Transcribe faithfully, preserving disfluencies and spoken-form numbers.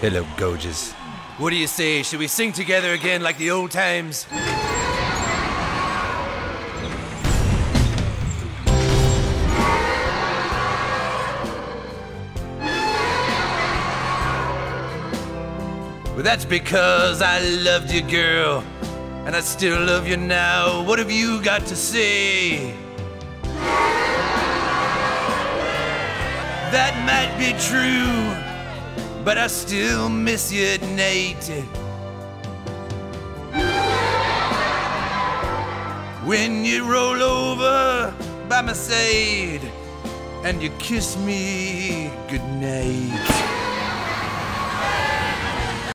Hello, Gorgeous. What do you say? Should we sing together again like the old times? Well, that's because I loved you, girl, and I still love you now. What have you got to say? That might be true, but I still miss you at night. When you roll over by my side and you kiss me goodnight.